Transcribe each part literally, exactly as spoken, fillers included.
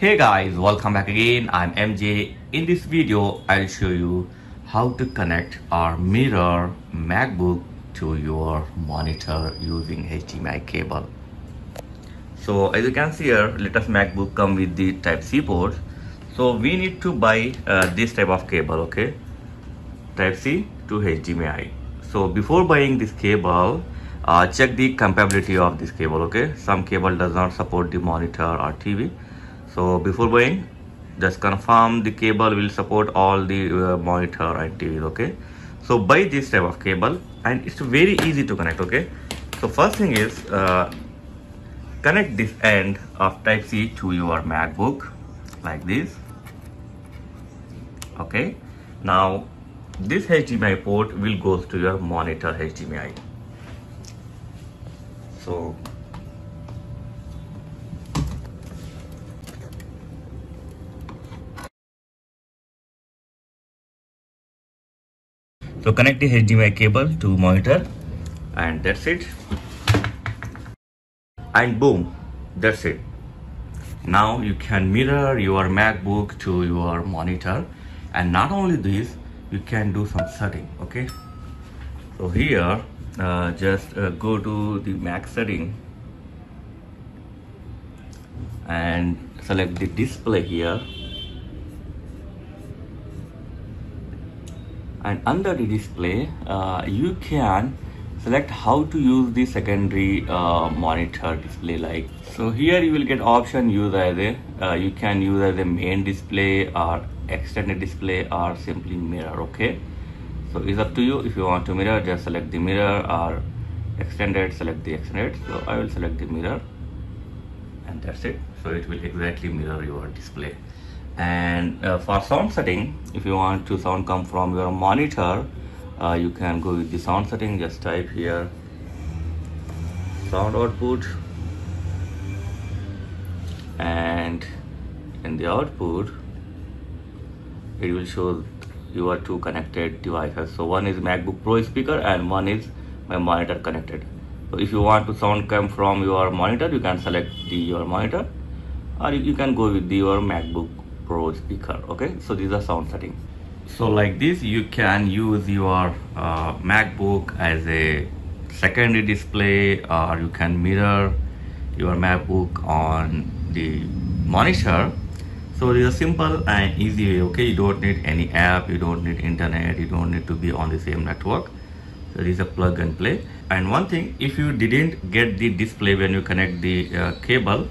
Hey guys, welcome back again. I'm M J. In this video, I'll show you how to connect or mirror MacBook to your monitor using H D M I cable. So as you can see here, latest MacBook come with the Type C port. So we need to buy uh, this type of cable, okay? Type C to H D M I. So before buying this cable, uh, check the compatibility of this cable, okay? Some cable does not support the monitor or T V. So before buying, just confirm the cable will support all the uh, monitor and T V, okay? So buy this type of cable and it's very easy to connect, okay? So first thing is, uh, connect this end of Type C to your MacBook like this, okay? Now this H D M I port will go to your monitor H D M I. So So connect the H D M I cable to monitor and that's it, and boom, that's it. Now you can mirror your MacBook to your monitor, and not only this, you can do some setting, okay? So here uh, just uh, go to the Mac setting and select the display here. And under the display, uh, you can select how to use the secondary uh, monitor display like. So here you will get option use as a, uh, you can use as a main display or extended display or simply mirror, okay? So it's up to you. If you want to mirror, just select the mirror, or extended, select the extended. So I will select the mirror and that's it. So it will exactly mirror your display. And uh, for sound setting, if you want to sound come from your monitor, uh, you can go with the sound setting. Just type here sound output, and in the output it will show your two connected devices. So one is MacBook Pro speaker and one is my monitor connected. So if you want to sound come from your monitor, you can select the your monitor, or you can go with the, your MacBook Pro speaker, okay? So these are sound setting. So like this, you can use your uh, MacBook as a secondary display, or you can mirror your MacBook on the monitor. So these are simple and easy way, okay? You don't need any app, you don't need internet, you don't need to be on the same network. So this is a plug and play. And one thing, if you didn't get the display when you connect the uh, cable,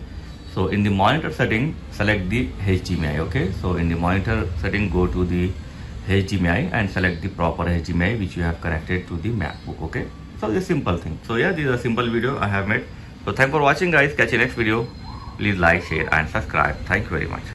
so in the monitor setting, select the H D M I, okay? So in the monitor setting, go to the H D M I and select the proper H D M I which you have connected to the MacBook, okay? So this simple thing. So yeah, this is a simple video I have made. So thanks for watching guys. Catch you next video. Please like, share and subscribe. Thank you very much.